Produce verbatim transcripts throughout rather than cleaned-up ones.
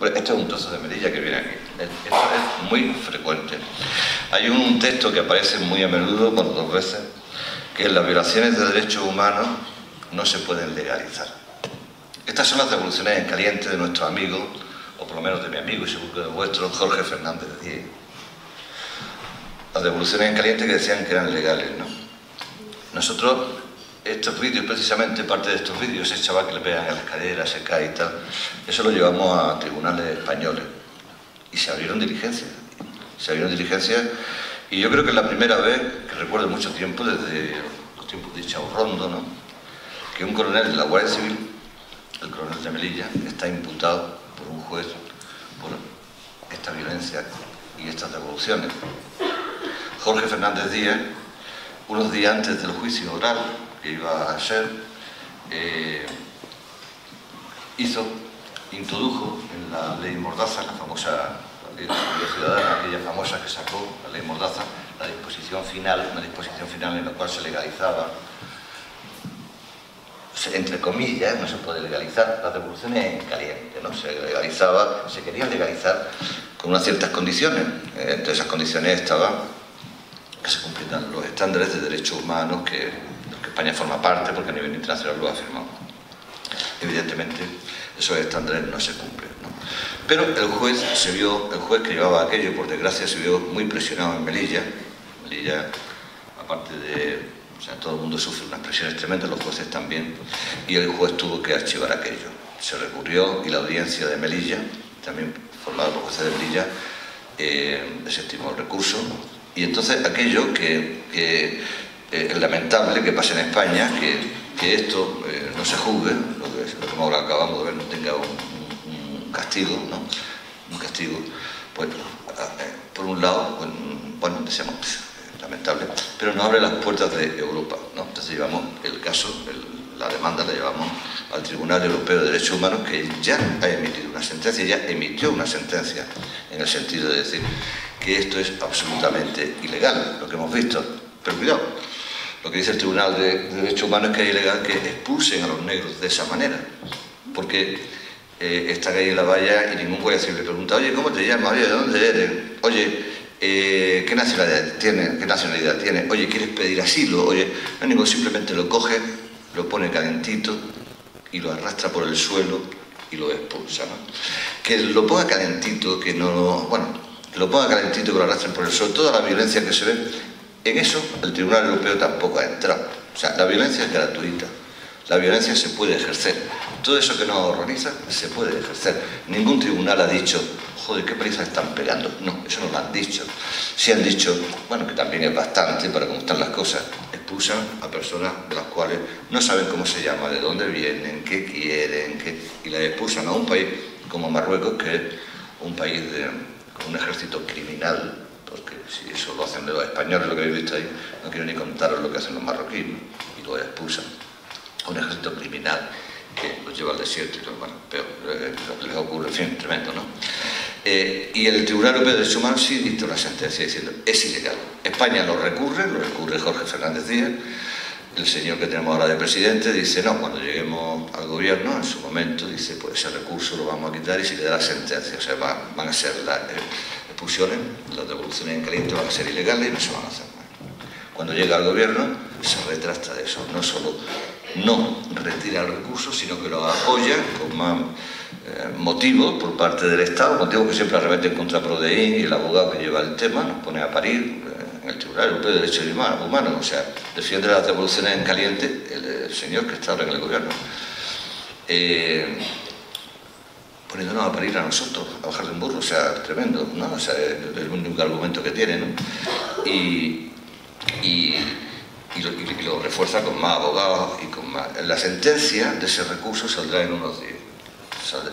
Bueno, este es un trozo de Melilla que viene aquí. Esto es muy frecuente. Hay un texto que aparece muy a menudo, por dos veces, que las violaciones de derechos humanos no se pueden legalizar. Estas son las devoluciones en caliente de nuestro amigo, o por lo menos de mi amigo y seguro que de vuestro, Jorge Fernández Díaz. Las devoluciones en caliente que decían que eran legales, ¿no? Nosotros, estos vídeos, precisamente parte de estos vídeos, ese chaval que le pegan en las caderas, se cae y tal, eso lo llevamos a tribunales españoles. Y se abrieron diligencias. Se abrieron diligencias, y yo creo que es la primera vez, que recuerdo mucho tiempo, desde los tiempos de Chaurrondo, ¿no?, que un coronel de la Guardia Civil, el coronel de Melilla, está imputado por un juez por esta violencia y estas devoluciones. Jorge Fernández Díaz, unos días antes del juicio oral que iba a ser, eh, hizo, introdujo en la ley Mordaza, la famosa la ley de seguridad ciudadana, aquella famosa que sacó, la ley Mordaza, la disposición final, una disposición final en la cual se legalizaba, entre comillas, no se puede legalizar, las devoluciones en caliente, ¿no? Se legalizaba, se quería legalizar con unas ciertas condiciones. Entre esas condiciones estaba que se cumplieran los estándares de derechos humanos que, que España forma parte, porque a nivel internacional lo ha firmado. Evidentemente, esos estándares no se cumplen, ¿no? Pero el juez se vio, el juez que llevaba aquello, por desgracia, se vio muy presionado en Melilla. Melilla, aparte de... O sea, todo el mundo sufre unas presiones tremendas, los jueces también, y el juez tuvo que archivar aquello. Se recurrió y la audiencia de Melilla, también formada por jueces de Melilla, eh, desestimó el recurso. Y entonces aquello que, que eh, es lamentable que pase en España, que, que esto eh, no se juzgue, lo que como ahora acabamos de ver no tenga un, un castigo, ¿no? Un castigo, pues, por un lado, pues, bueno, deseamos... lamentable, pero no abre las puertas de Europa, ¿no? Entonces llevamos el caso, el, la demanda la llevamos al Tribunal Europeo de Derechos Humanos, que ya ha emitido una sentencia, ya emitió una sentencia, en el sentido de decir que esto es absolutamente ilegal, lo que hemos visto. Pero cuidado, lo que dice el Tribunal de, de Derechos Humanos es que es ilegal que expulsen a los negros de esa manera, porque eh, están ahí en la valla y ningún guardia civil le pregunta, oye, ¿cómo te llamas? Oye, ¿de dónde eres? Oye, Eh, ¿qué nacionalidad tiene? ¿Qué nacionalidad tiene? Oye, ¿quieres pedir asilo? Oye, no, ningún, simplemente lo coge, lo pone calentito y lo arrastra por el suelo y lo expulsa, ¿no? Que lo ponga calentito, que no... Bueno, que lo ponga calentito, que lo arrastren por el suelo, toda la violencia que se ve, en eso el Tribunal Europeo tampoco ha entrado. O sea, la violencia es gratuita, la violencia se puede ejercer. Todo eso que no organiza se puede ejercer. Ningún tribunal ha dicho, joder, qué prisa están pegando. No, eso no lo han dicho. Sí han dicho, bueno, que también es bastante para cómo están las cosas. Expulsan a personas de las cuales no saben cómo se llama, de dónde vienen, qué quieren, qué... y las expulsan a un país como Marruecos, que es un país de, con un ejército criminal, porque si eso lo hacen los españoles, lo que habéis visto ahí, no quiero ni contaros lo que hacen los marroquíes, y los expulsan. Un ejército criminal que los lleva al desierto y todo, bueno, peor, lo que les ocurre, en fin, tremendo, ¿no? Eh, y el Tribunal Europeo de Derechos Humanos sí dictó una sentencia diciendo es ilegal. España lo recurre, lo recurre Jorge Fernández Díaz, el señor que tenemos ahora de presidente dice no, cuando lleguemos al gobierno, en su momento, dice pues ese recurso lo vamos a quitar y se queda la sentencia, o sea, va, van a ser las eh, expulsiones, las devoluciones en caliente van a ser ilegales y no se van a hacer más. Cuando llega al gobierno se retracta de eso, no solo no retira el recurso, sino que lo apoya con más eh, motivos por parte del Estado, motivos que siempre arremeten contra Prodeín y el abogado que lleva el tema, nos pone a parir eh, en el Tribunal Europeo de Derechos Humanos, o sea, defiende las devoluciones en caliente el, el señor que está ahora en el gobierno, eh, poniéndonos a parir a nosotros, a bajar de un burro, o sea, tremendo, ¿no? O sea, es el único argumento que tiene, ¿no? Y... y Y lo, y lo refuerza con más abogados y con más... La sentencia de ese recurso saldrá en unos días.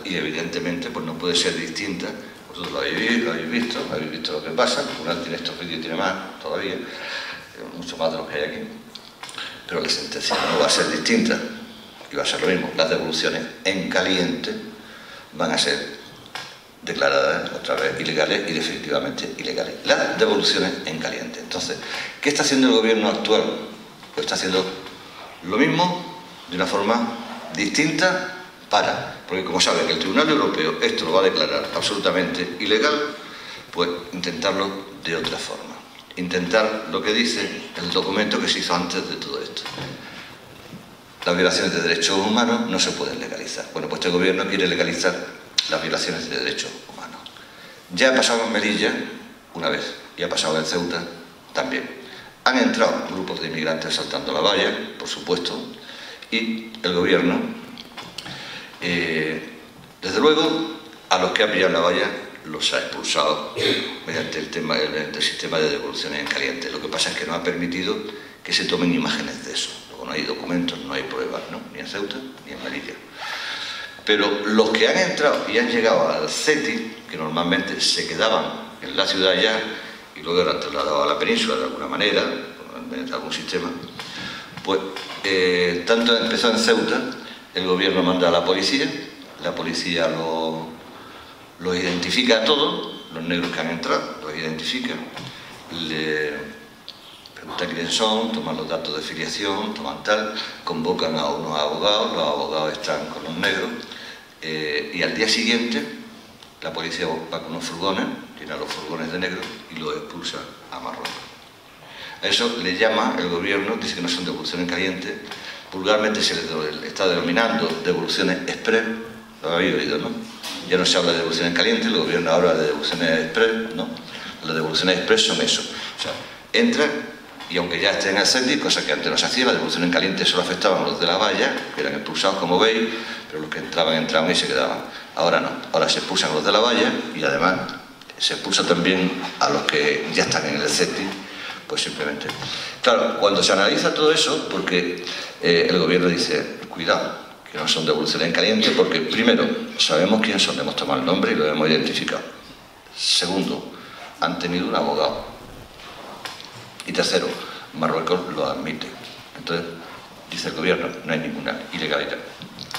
Y evidentemente pues no puede ser distinta. Vosotros lo habéis, lo habéis visto, habéis visto lo que pasa. Uno tiene estos vídeos y tiene más todavía, mucho más de los que hay aquí. Pero la sentencia no va a ser distinta y va a ser lo mismo. Las devoluciones en caliente van a ser declaradas otra vez ilegales y definitivamente ilegales. Las devoluciones en caliente. Entonces, ¿qué está haciendo el gobierno actual? Pues está haciendo lo mismo de una forma distinta, para, porque como saben que el Tribunal Europeo esto lo va a declarar absolutamente ilegal, pues intentarlo de otra forma. Intentar lo que dice el documento que se hizo antes de todo esto. Las violaciones de derechos humanos no se pueden legalizar. Bueno, pues este gobierno quiere legalizar las violaciones de derechos humanos. Ya ha pasado en Melilla una vez, y ha pasado en Ceuta también. Han entrado grupos de inmigrantes saltando la valla, por supuesto, y el gobierno, eh, desde luego, a los que ha pillado la valla los ha expulsado mediante el, tema, mediante el sistema de devoluciones en caliente. Lo que pasa es que no ha permitido que se tomen imágenes de eso. Luego no hay documentos, no hay pruebas, ¿no? Ni en Ceuta ni en Melilla. Pero los que han entrado y han llegado al CETI, que normalmente se quedaban en la ciudad ya y luego eran trasladados a la península de alguna manera, mediante algún sistema, pues eh, tanto empezó en Ceuta, el gobierno manda a la policía, la policía lo... los identifica a todos, los negros que han entrado, los identifica, le preguntan quiénes son, toman los datos de filiación, toman tal, convocan a unos abogados, los abogados están con los negros, eh, y al día siguiente la policía va con unos furgones, llena los furgones de negros y los expulsa a Marruecos. A eso le llama el gobierno, dice que no son devoluciones calientes, vulgarmente se les está denominando devoluciones express, lo habéis oído, ¿no? Ya no se habla de devoluciones calientes, el gobierno habla de devoluciones express, ¿no? Las devoluciones express son eso. O sea, entran y aunque ya estén en el CETI, cosa que antes no se hacía, las devoluciones calientes solo afectaban a los de la valla, que eran expulsados, como veis, pero los que entraban, entraban y se quedaban. Ahora no, ahora se expulsan a los de la valla y además se expulsa también a los que ya están en el CETI, pues simplemente. Claro, cuando se analiza todo eso, porque eh, el gobierno dice, cuidado, que no son devoluciones en caliente, porque primero, sabemos quiénes son, hemos tomado el nombre y lo hemos identificado. Segundo, han tenido un abogado. Y tercero, Marruecos lo admite. Entonces, dice el gobierno, no hay ninguna ilegalidad.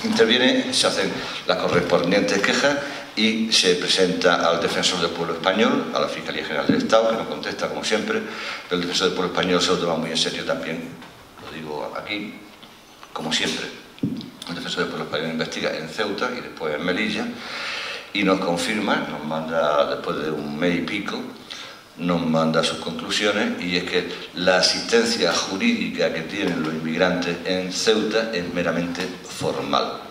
Interviene, se hacen las correspondientes quejas y se presenta al Defensor del Pueblo Español, a la Fiscalía General del Estado, que no contesta como siempre, pero el Defensor del Pueblo Español se lo toma muy en serio también, lo digo aquí, como siempre. El Defensor del Pueblo Español investiga en Ceuta y después en Melilla y nos confirma, nos manda después de un mes y pico, nos manda sus conclusiones y es que la asistencia jurídica que tienen los inmigrantes en Ceuta es meramente formal,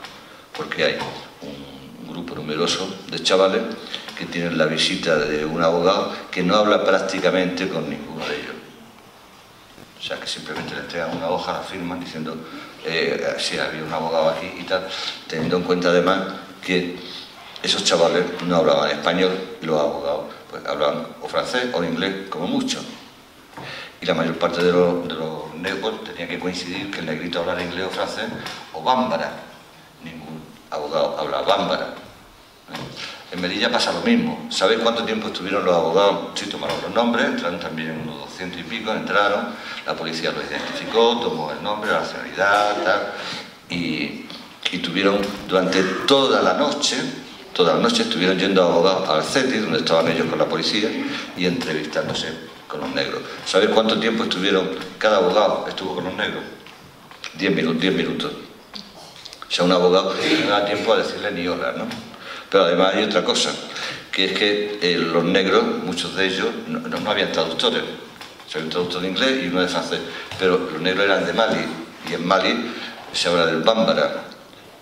porque hay un grupo numeroso de chavales que tienen la visita de un abogado que no habla prácticamente con ninguno de ellos. O sea, que simplemente les entregan una hoja, la firman diciendo eh, si había un abogado aquí y tal, teniendo en cuenta además que esos chavales no hablaban español y los abogados pues hablaban o francés o inglés, como mucho. Y la mayor parte de los, de los negros tenía que coincidir que el negrito hablara inglés o francés o bámbara. Ningún abogado habla bámbara. En Melilla pasa lo mismo. ¿Sabéis cuánto tiempo estuvieron los abogados? Sí, tomaron los nombres, entraron también unos doscientos y pico, entraron, la policía los identificó, tomó el nombre, la nacionalidad, tal, y, y tuvieron durante toda la noche, toda la noche estuvieron yendo abogados al CETI, donde estaban ellos con la policía, y entrevistándose con los negros. ¿Sabéis cuánto tiempo estuvieron? Cada abogado estuvo con los negros. Diez minutos, diez minutos. O sea, un abogado no da tiempo a decirle ni hola, ¿no? Pero además hay otra cosa, que es que eh, los negros, muchos de ellos, no, no habían traductores. O sea, había un traductor de inglés y uno de francés. Pero los negros eran de Mali, y en Mali se habla del bámbara.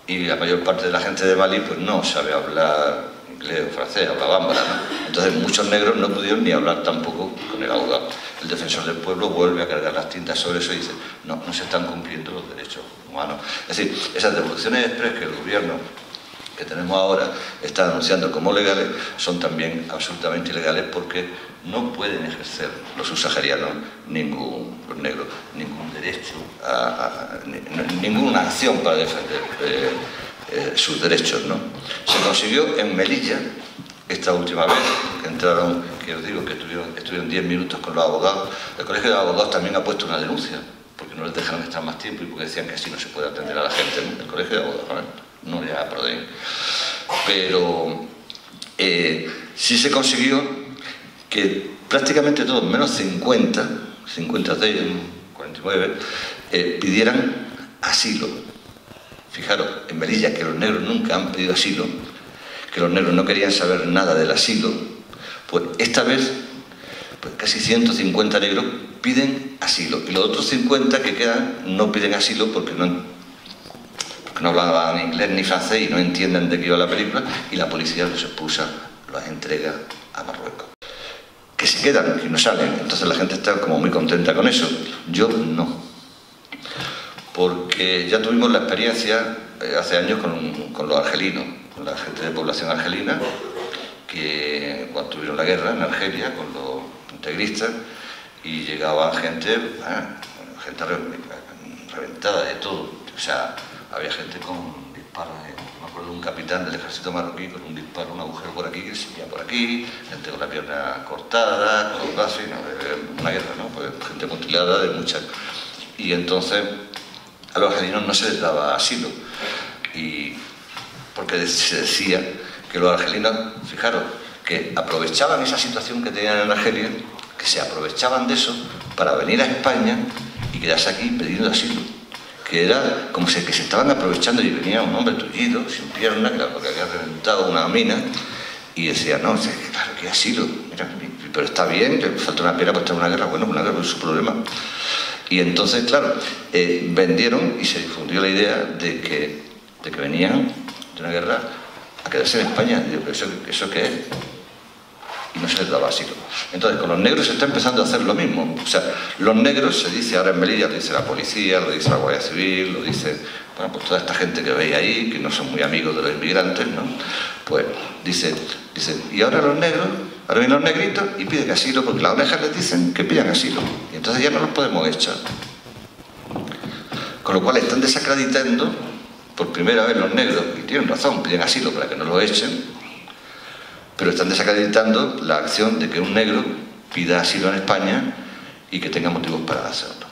Y la mayor parte de la gente de Mali pues no sabe hablar inglés o francés, habla bámbara, ¿no? Entonces muchos negros no pudieron ni hablar tampoco con el abogado. El Defensor del Pueblo vuelve a cargar las tintas sobre eso y dice, no, no se están cumpliendo los derechos humanos. Es decir, esas devoluciones express que el gobierno que tenemos ahora, están anunciando como legales, son también absolutamente ilegales porque no pueden ejercer los subsaharianos, ningún, los negros, ningún derecho, a, a, ni, ninguna acción para defender eh, eh, sus derechos, ¿no? Se consiguió en Melilla, esta última vez, que entraron, que os digo, que estuvieron, estuvieron diez minutos con los abogados. El Colegio de Abogados también ha puesto una denuncia, porque no les dejaron estar más tiempo y porque decían que así no se puede atender a la gente, ¿no? El Colegio de Abogados, ¿no? No le aprobé. Pero eh, sí se consiguió que prácticamente todos, menos cincuenta, cincuenta de ellos, cuarenta y nueve, eh, pidieran asilo. Fijaros, en Melilla, que los negros nunca han pedido asilo, que los negros no querían saber nada del asilo, pues esta vez pues casi ciento cincuenta negros piden asilo. Y los otros cincuenta que quedan no piden asilo porque no, porque no hablaban inglés ni francés y no entienden de qué iba la película, y la policía los expulsa, los entrega a Marruecos. Que se quedan, que no salen. Entonces la gente está como muy contenta con eso. Yo no. Porque ya tuvimos la experiencia eh, hace años con, con los argelinos, con la gente de población argelina, que cuando tuvieron la guerra en Argelia con los integristas, y llegaba gente, eh, gente re, reventada de todo. O sea, había gente con disparos, eh, me acuerdo de un capitán del ejército marroquí con un disparo, un agujero por aquí, que se veía por aquí, gente con la pierna cortada, con los brazos, no, una guerra, ¿no? Pues, gente mutilada de muchas. Y entonces a los argelinos no se les daba asilo, y porque se decía que los argelinos, fijaros, que aprovechaban esa situación que tenían en Argelia, que se aprovechaban de eso para venir a España y quedarse aquí pidiendo asilo, que era como si que se estaban aprovechando. Y venía un hombre tullido, sin pierna, que había reventado una mina, y decía, no, claro, que asilo, mira, pero está bien, que falta una pena para estar en una guerra, bueno, una guerra es su problema. Y entonces, claro, eh, vendieron y se difundió la idea de que, de que venían de una guerra a quedarse en España. Y yo, ¿pero eso, eso qué es? Y no se les daba asilo. Entonces, con los negros se está empezando a hacer lo mismo. O sea, los negros, se dice ahora en Melilla, lo dice la policía, lo dice la Guardia Civil, lo dice, bueno, pues toda esta gente que veis ahí, que no son muy amigos de los inmigrantes, ¿no? Pues dice, dice, y ahora los negros... Ahora vienen los negritos y piden asilo porque las orejas les dicen que pidan asilo. Y entonces ya no los podemos echar. Con lo cual están desacreditando por primera vez los negros, y tienen razón, piden asilo para que no los echen, pero están desacreditando la acción de que un negro pida asilo en España y que tenga motivos para hacerlo.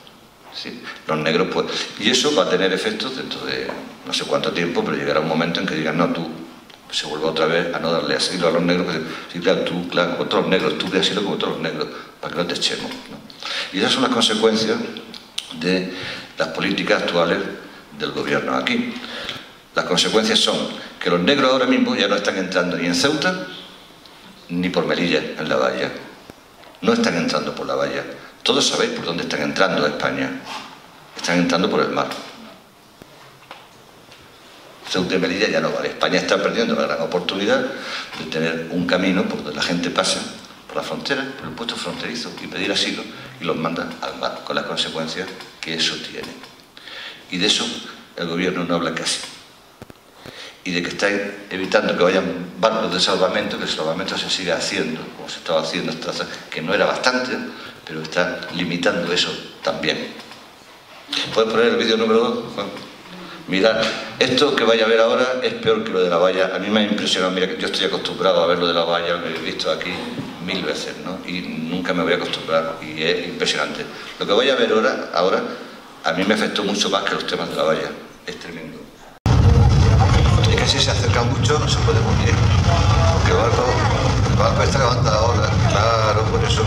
¿Sí? Los negros, pues. Y eso va a tener efectos dentro de no sé cuánto tiempo, pero llegará un momento en que digan, no, tú. Se vuelve otra vez a no darle asilo a los negros, que claro, tú, claro, con todos los negros, tú de asilo como todos los negros, para que no te echemos, ¿no? Y esas son las consecuencias de las políticas actuales del gobierno aquí. Las consecuencias son que los negros ahora mismo ya no están entrando ni en Ceuta, ni por Melilla, en la valla. No están entrando por la valla. Todos sabéis por dónde están entrando a España. Están entrando por el mar. Ceuta y Melilla ya no vale. España está perdiendo la gran oportunidad de tener un camino por donde la gente pasa por la frontera, por el puesto fronterizo, y pedir asilo, y los manda al mar, con las consecuencias que eso tiene. Y de eso el gobierno no habla casi. Y de que está evitando que vayan barcos de salvamento, que el salvamento se siga haciendo, como se estaba haciendo hasta hace, que no era bastante, pero está limitando eso también. ¿Puedes poner el vídeo número dos, Juan? Mirad, esto que vais a ver ahora es peor que lo de la valla. A mí me ha impresionado, mira, que yo estoy acostumbrado a ver lo de la valla, lo he visto aquí mil veces, ¿no? Y nunca me voy a acostumbrar, y es impresionante. Lo que voy a ver ahora, ahora a mí me afectó mucho más que los temas de la valla. Es tremendo. Es que si se acerca mucho no se puede mover, porque el barco, el barco está acabando la ola, claro, por eso.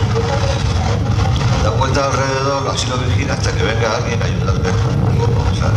La vuelta alrededor así lo vigila hasta que venga alguien a ayudarme. O sea,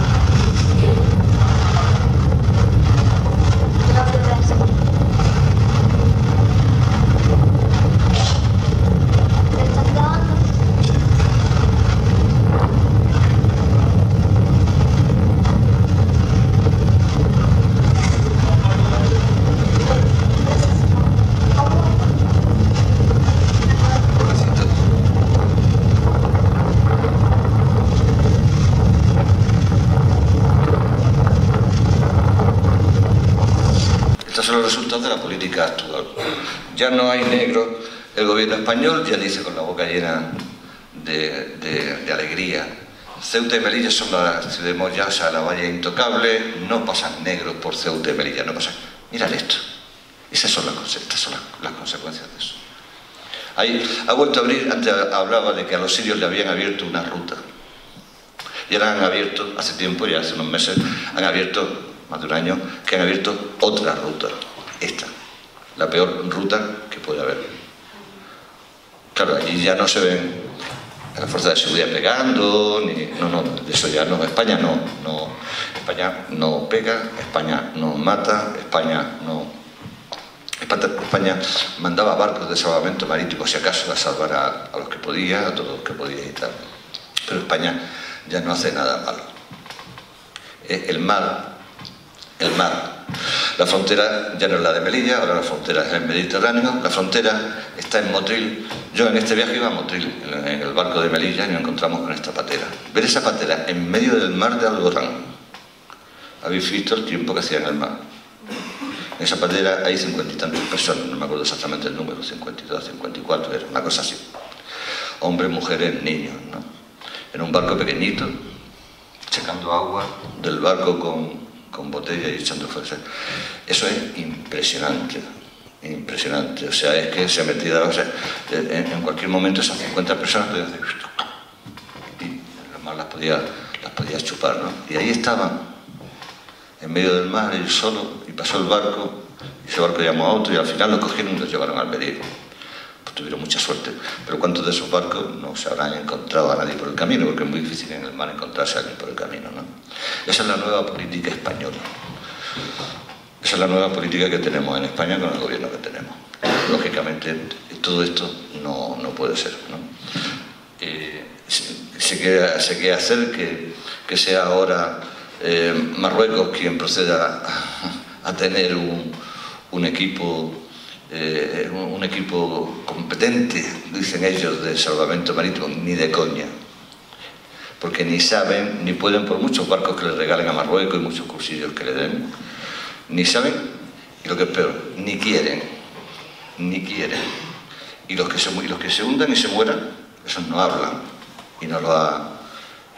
los resultados de la política actual. Ya no hay negros. El gobierno español ya dice con la boca llena de, de, de alegría. Ceuta y Melilla son las ciudades ya, o sea, la valla intocable, no pasan negros por Ceuta y Melilla, no pasan. Mirad esto. Esas son las, estas son las, las consecuencias de eso. Ahí ha vuelto a abrir, antes hablaba de que a los sirios le habían abierto una ruta. Y ahora han abierto, hace tiempo, ya hace unos meses, han abierto... más de un año, que han abierto otra ruta, esta, la peor ruta que puede haber. Claro, allí ya no se ven a la fuerza de seguridad pegando, ni, no, no, eso ya no, España no, no, España no pega, España no mata, España no... España mandaba barcos de salvamento marítimo, si acaso, a salvar a, a los que podía, a todos los que podía y tal. Pero España ya no hace nada malo. El mar, el mar. La frontera ya no es la de Melilla, ahora la frontera es el Mediterráneo, la frontera está en Motril. Yo en este viaje iba a Motril, en el barco de Melilla, y nos encontramos con esta patera. Ver esa patera en medio del mar de algodón. Habéis visto el tiempo que hacía en el mar. En esa patera hay cincuenta y tantas personas, no me acuerdo exactamente el número, cincuenta y dos, cincuenta y cuatro, era una cosa así. Hombres, mujeres, niños, ¿no? En un barco pequeñito, sacando agua del barco con, con botella y echando fuerza. Eso es impresionante, impresionante. O sea, es que se ha metido, o sea, en, en cualquier momento esas cincuenta personas podían hacer... Y además las podía, las podía chupar, ¿no? Y ahí estaban, en medio del mar, él solo, y pasó el barco, y ese barco llamó a otro, y al final lo cogieron y los llevaron al Medellín. Pues tuvieron mucha suerte. Pero ¿cuántos de esos barcos no se habrán encontrado a nadie por el camino? Porque es muy difícil en el mar encontrarse a alguien por el camino, ¿no? Esa es la nueva política española. Esa es la nueva política que tenemos en España con el gobierno que tenemos. Lógicamente, todo esto no, no puede ser, ¿no? Eh, se, se, quiere, se quiere hacer que, que sea ahora... Eh, Marruecos quien proceda a, a tener un, un equipo eh, un, un equipo competente, dicen ellos, de salvamento marítimo, ni de coña, porque ni saben ni pueden, por muchos barcos que les regalen a Marruecos y muchos cursillos que le den, ni saben, y lo que es peor, ni quieren, ni quieren, y los que se, y los que se hundan y se mueran, esos no hablan y no lo ha,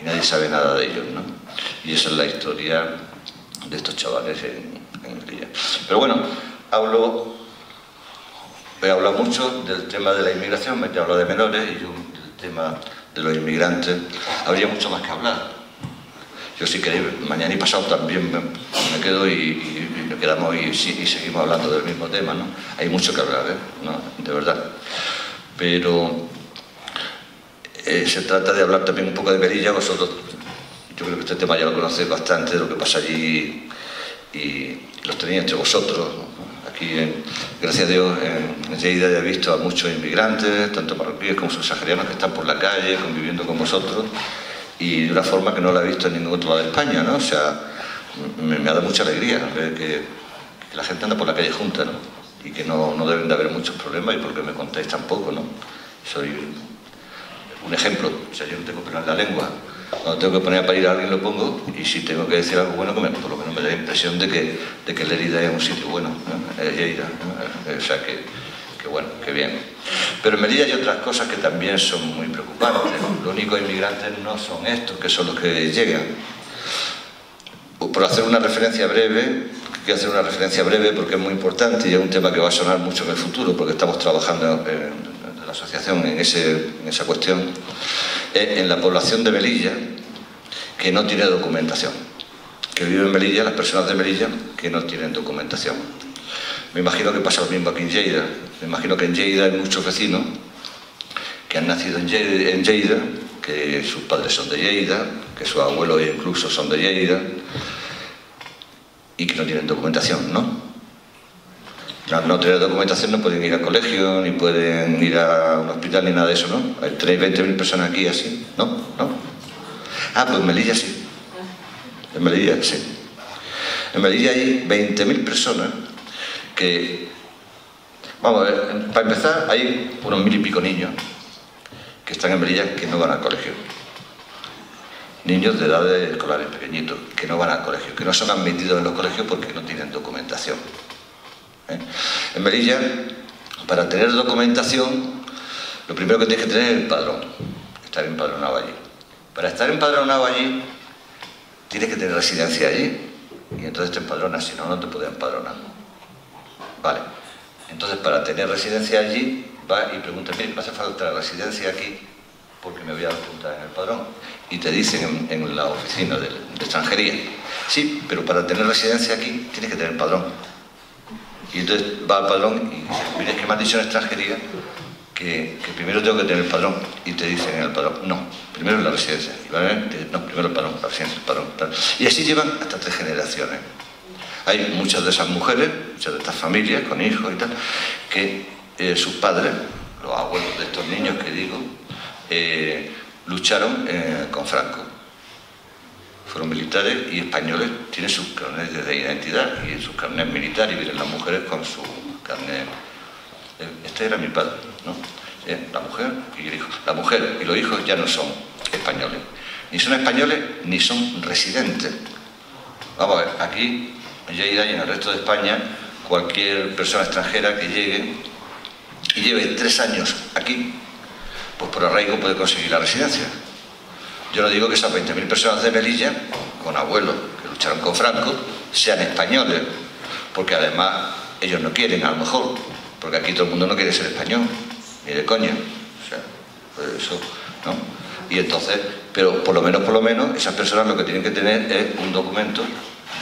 y nadie sabe nada de ellos, ¿no? Y esa es la historia de estos chavales en, en el día. Pero bueno, hablo, he hablado mucho del tema de la inmigración, me he hablado de menores y yo del tema de los inmigrantes. Habría mucho más que hablar. Yo, si queréis, mañana y pasado también me, me quedo y, y, y me quedamos y, y seguimos hablando del mismo tema, ¿no? Hay mucho que hablar, ¿eh? No, de verdad. Pero eh, se trata de hablar también un poco de Melilla. Vosotros, yo creo que este tema ya lo conocéis bastante, lo que pasa allí, y los tenéis entre vosotros. Aquí, en, gracias a Dios, en Lleida he visto a muchos inmigrantes, tanto marroquíes como subsaharianos, que están por la calle conviviendo con vosotros, y de una forma que no la he visto en ningún otro lado de España, ¿no? O sea, me, me ha dado mucha alegría ver que, que la gente anda por la calle junta, ¿no? Y que no, no deben de haber muchos problemas, y porque me contáis tampoco, ¿no? Soy un ejemplo, o sea, yo no tengo pelo en la lengua. Cuando tengo que poner a parir a alguien lo pongo, y si tengo que decir algo bueno, que me, por lo menos me da la impresión de que, de que Lleida es un sitio bueno, ¿no? Lleida, ¿no? O sea que, que bueno, que bien. Pero en Melilla hay otras cosas que también son muy preocupantes. Los únicos inmigrantes no son estos, que son los que llegan. Por hacer una referencia breve, quiero hacer una referencia breve porque es muy importante y es un tema que va a sonar mucho en el futuro, porque estamos trabajando en la asociación en, ese, en esa cuestión. En la población de Melilla que no tiene documentación, que vive en Melilla, las personas de Melilla que no tienen documentación. Me imagino que pasa lo mismo aquí en Lleida. Me imagino que en Lleida hay muchos vecinos que han nacido en Lleida, en Lleida, que sus padres son de Lleida, que sus abuelos incluso son de Lleida, y que no tienen documentación, ¿no? Tras no tener documentación no pueden ir al colegio, ni pueden ir a un hospital, ni nada de eso, ¿no? Hay veinte mil personas aquí así, ¿no? ¿No? Ah, pues en Melilla sí. En Melilla sí. En Melilla hay veinte mil personas que... Vamos a ver, para empezar hay unos mil y pico niños que están en Melilla que no van al colegio. Niños de edades escolares pequeñitos, que no van al colegio, que no son admitidos en los colegios porque no tienen documentación. ¿Eh? En Melilla, para tener documentación, lo primero que tienes que tener es el padrón, estar empadronado allí. Para estar empadronado allí, tienes que tener residencia allí, y entonces te empadronas, si no, no te puedes empadronar. Vale, entonces para tener residencia allí, va y pregunta, mire, me hace falta la residencia aquí, porque me voy a apuntar en el padrón. Y te dicen en, en la oficina de, de extranjería, sí, pero para tener residencia aquí, tienes que tener padrón. Y entonces va al padrón y dice, mire, es que me han dicho en extranjería que, que primero tengo que tener el padrón, y te dicen en el padrón, no, primero en la residencia, ¿vale? No, primero el padrón, la residencia, el padrón, tal. Y así llevan hasta tres generaciones. Hay muchas de esas mujeres, muchas de estas familias con hijos y tal, que eh, sus padres, los abuelos de estos niños que digo, eh, lucharon eh, con Franco. Fueron militares y españoles, tienen sus carnets de identidad y sus carnets militares, y vienen las mujeres con su carnet. Este era mi padre, ¿no? Eh, la mujer y el hijo. La mujer y los hijos ya no son españoles. Ni son españoles ni son residentes. Vamos a ver, aquí en Lleida y en el resto de España, cualquier persona extranjera que llegue y lleve tres años aquí, pues por arraigo puede conseguir la residencia. Yo no digo que esas veinte mil personas de Melilla, con abuelos que lucharon con Franco, sean españoles, porque además ellos no quieren, a lo mejor, porque aquí todo el mundo no quiere ser español, ni de coña. O sea, pues eso, ¿no? Y entonces, pero por lo menos, por lo menos, esas personas lo que tienen que tener es un documento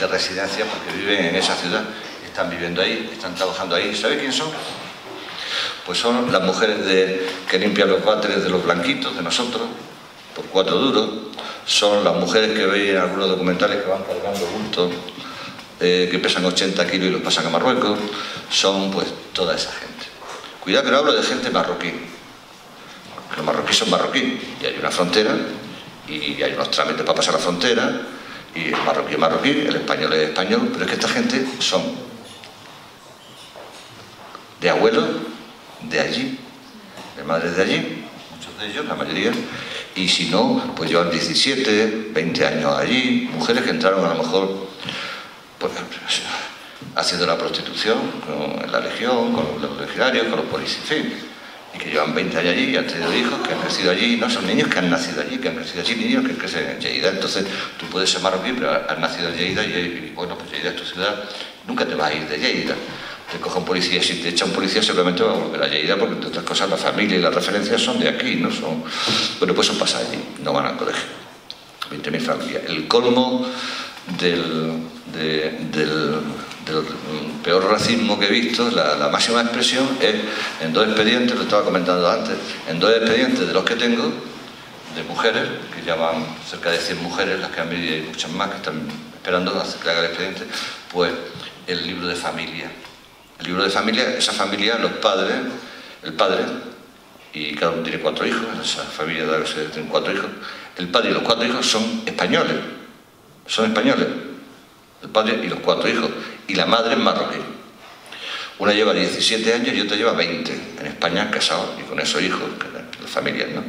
de residencia, porque viven en esa ciudad, están viviendo ahí, están trabajando ahí. ¿Sabe quién son? Pues son las mujeres de, que limpian los váteres de los blanquitos, de nosotros, por cuatro duros. Son las mujeres que veis en algunos documentales que van cargando bultos, eh, que pesan ochenta kilos y los pasan a Marruecos. Son pues toda esa gente. Cuidado que no hablo de gente marroquí. Los marroquíes son marroquíes y hay una frontera y hay unos trámites para pasar la frontera, y el marroquí es marroquí, el español es español, pero es que esta gente son de abuelos de allí, de madres de allí, muchos de ellos, la mayoría, y si no, pues llevan diecisiete, veinte años allí, mujeres que entraron a lo mejor pues, haciendo la prostitución con la legión, con los legionarios, con los policías, en fin, y que llevan veinte años allí y han tenido hijos que han nacido allí, no son niños que han nacido allí, que han nacido allí, niños que crecen en Lleida. Entonces tú puedes ser marroquí, pero has nacido en Lleida y, y bueno, pues Lleida es tu ciudad, nunca te vas a ir de Lleida. Te coge un policía, si te echa un policía seguramente va a volver a Lleida, porque entre otras cosas la familia y las referencias son de aquí, no son... Bueno, pues eso pasa allí, no van al colegio. veinte mil familias. El colmo del, de, del, del peor racismo que he visto, la, la máxima expresión es en dos expedientes, lo estaba comentando antes, en dos expedientes de los que tengo, de mujeres, que ya van cerca de cien mujeres, las que han venido y hay muchas más que están esperando a que haga el expediente, pues el libro de familia. El libro de familia, esa familia, los padres, el padre, y cada uno tiene cuatro hijos, esa familia tiene cuatro hijos, el padre y los cuatro hijos son españoles, son españoles, el padre y los cuatro hijos, y la madre es marroquí. Una lleva diecisiete años y otra lleva veinte, en España casados y con esos hijos, las familias, ¿no?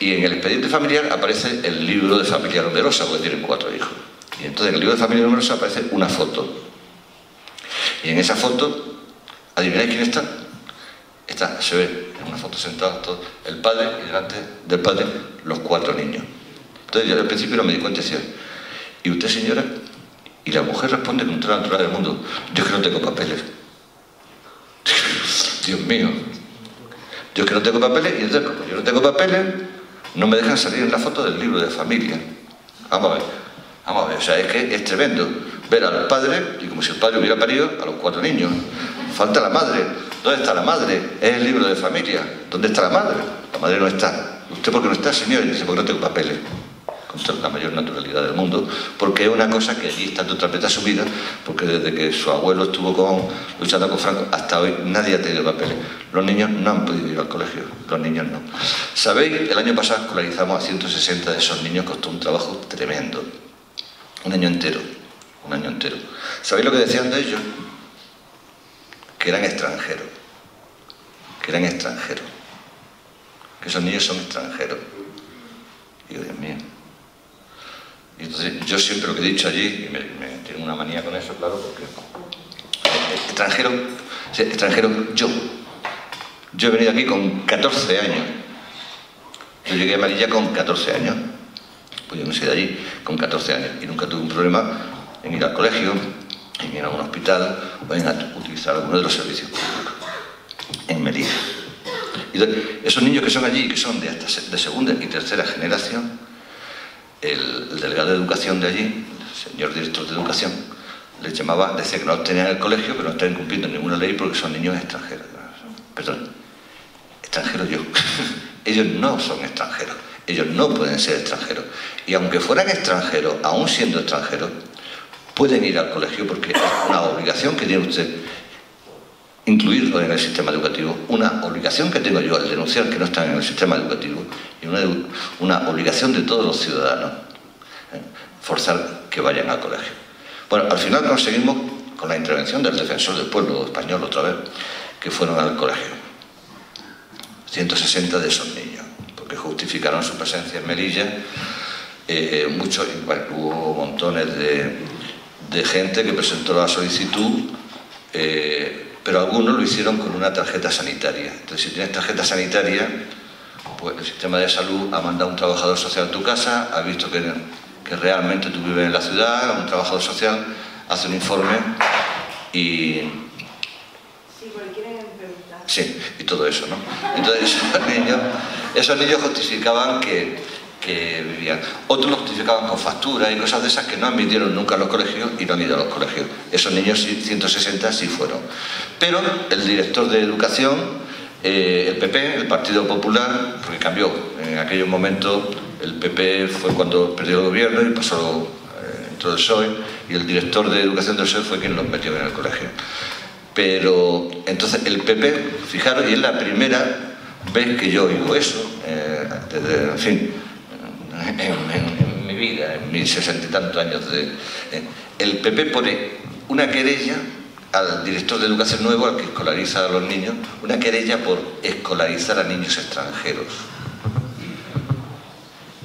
Y en el expediente familiar aparece el libro de familia numerosa, porque tienen cuatro hijos. Y entonces en el libro de familia numerosa aparece una foto. Y en esa foto, ¿adivináis quién está? Está, se ve en una foto sentada todo, el padre y delante del padre los cuatro niños. Entonces yo al principio no me di cuenta y decía, ¿y usted señora? Y la mujer responde con toda la naturaleza del mundo, yo es que no tengo papeles. Dios mío, yo es que no tengo papeles, y entonces como yo no tengo papeles, no me dejan salir en la foto del libro de familia. Vamos a ver, vamos a ver, o sea, es que es tremendo. Ver al padre, y como si el padre hubiera parido a los cuatro niños. Falta la madre. ¿Dónde está la madre? Es el libro de familia. ¿Dónde está la madre? La madre no está. ¿Usted por qué no está, señor? Y dice, porque no tengo papeles. Con la mayor naturalidad del mundo. Porque es una cosa que allí está totalmente asumida, porque desde que su abuelo estuvo con, luchando con Franco hasta hoy, nadie ha tenido papeles. Los niños no han podido ir al colegio. Los niños no. ¿Sabéis? El año pasado escolarizamos a ciento sesenta de esos niños. Costó un trabajo tremendo. Un año entero. Un año entero. ¿Sabéis lo que decían de ellos? Que eran extranjeros. Que eran extranjeros. Que esos niños son extranjeros. Y yo, Dios mío. Y entonces, yo siempre lo que he dicho allí, y me, me tengo una manía con eso, claro, porque... Extranjero, extranjero yo. Yo he venido aquí con catorce años. Yo llegué a Melilla con catorce años. Pues yo me soy de allí con catorce años. Y nunca tuve un problema en ir al colegio, en ir a un hospital, o en utilizar alguno de los servicios públicos en Melilla. Y de, esos niños que son allí, que son de, hasta se, de segunda y tercera generación, el, el delegado de educación de allí, el señor director de educación, les llamaba, decía que no tenían el colegio, pero no estaban cumpliendo ninguna ley porque son niños extranjeros. Perdón, extranjero yo. Ellos no son extranjeros, ellos no pueden ser extranjeros. Y aunque fueran extranjeros, aún siendo extranjeros, pueden ir al colegio porque es una obligación que tiene usted incluirlo en el sistema educativo, una obligación que tengo yo al denunciar que no están en el sistema educativo y una, una obligación de todos los ciudadanos, ¿eh? forzar que vayan al colegio. Bueno, al final conseguimos, con la intervención del Defensor del Pueblo Español otra vez, que fueron al colegio ciento sesenta de esos niños, porque justificaron su presencia en Melilla. Eh, muchos, hubo montones de, de gente que presentó la solicitud, eh, pero algunos lo hicieron con una tarjeta sanitaria. Entonces, si tienes tarjeta sanitaria, pues el sistema de salud ha mandado un trabajador social a tu casa, ha visto que, que realmente tú vives en la ciudad, un trabajador social hace un informe y... Sí, y todo eso, ¿no? Entonces esos niños, esos niños justificaban que, que vivían. Otros lo justificaban con facturas y cosas de esas que no admitieron nunca a los colegios y no han ido a los colegios. Esos niños, ciento sesenta, sí fueron. Pero el director de Educación, eh, el P P, el Partido Popular, porque cambió. En aquellos momentos el P P fue cuando perdió el gobierno y pasó eh, entró el P S O E, y el director de Educación del P S O E fue quien los metió en el colegio. Pero entonces el P P, fijaros, y es la primera vez que yo oigo eso, eh, desde, en fin, en, en, en mi vida, en mis sesenta y tantos años de... Eh, el P P pone una querella al director de Educación nuevo, al que escolariza a los niños, una querella por escolarizar a niños extranjeros.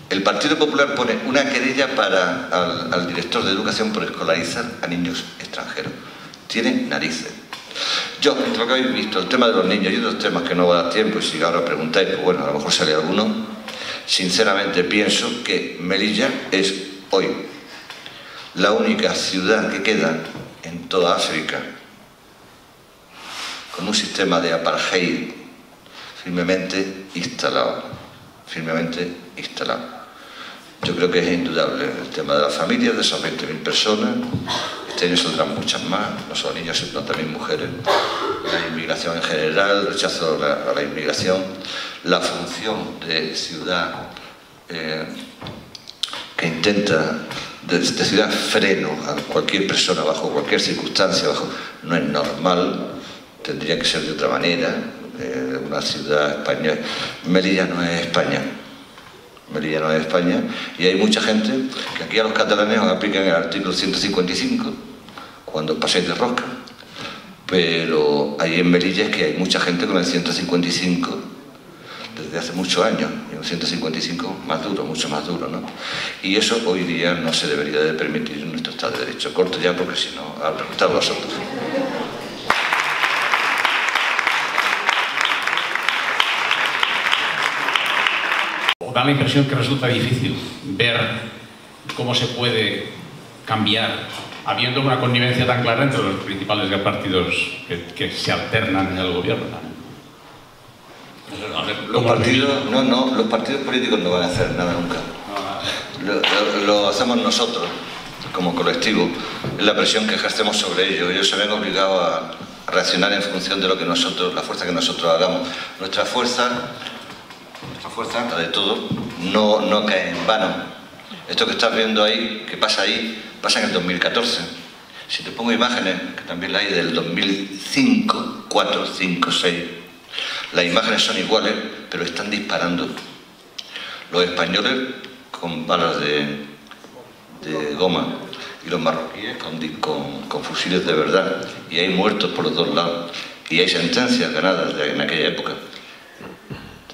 El Partido Popular pone una querella para, al, al director de Educación por escolarizar a niños extranjeros. Tienen narices. Yo, lo que habéis visto, el tema de los niños y otros temas que no va a dar tiempo, y si ahora preguntáis, pues bueno, a lo mejor sale alguno, sinceramente pienso que Melilla es hoy la única ciudad que queda en toda África con un sistema de apartheid firmemente instalado, firmemente instalado. Yo creo que es indudable el tema de las familias, de esas veinte mil personas. Este año saldrán muchas más, no solo niños, sino también mujeres. La inmigración en general, el rechazo a la, a la inmigración, la función de ciudad eh, que intenta, de, de ciudad freno a cualquier persona, bajo cualquier circunstancia, bajo, no es normal, tendría que ser de otra manera, eh, una ciudad española. Melilla no es España. Melilla no es España, y hay mucha gente que aquí a los catalanes os aplican el artículo ciento cincuenta y cinco cuando paséis de rosca, pero ahí en Melilla es que hay mucha gente con el ciento cincuenta y cinco desde hace muchos años, y un ciento cincuenta y cinco más duro, mucho más duro, ¿no? Y eso hoy día no se debería de permitir en nuestro Estado de Derecho. Corto ya, porque si no, al preguntar vosotros. Da la impresión que resulta difícil ver cómo se puede cambiar, habiendo una connivencia tan clara entre los principales partidos que, que se alternan en el gobierno. A ver, los partidos, no, no, los partidos políticos no van a hacer nada nunca. Lo, lo, lo hacemos nosotros, como colectivo. Es la presión que ejercemos sobre ellos. Ellos se ven obligados a reaccionar en función de lo que nosotros, la fuerza que nosotros hagamos. Nuestra fuerza... Nuestra fuerza, la de todo, no, no cae en vano. Esto que estás viendo ahí, que pasa ahí, pasa en el dos mil catorce. Si te pongo imágenes, que también las hay del dos mil cinco, cuatro, cinco, seis, las imágenes son iguales, pero están disparando. Los españoles con balas de, de goma y los marroquíes con, con, con fusiles de verdad. Y hay muertos por los dos lados. Y hay sentencias ganadas de, en aquella época.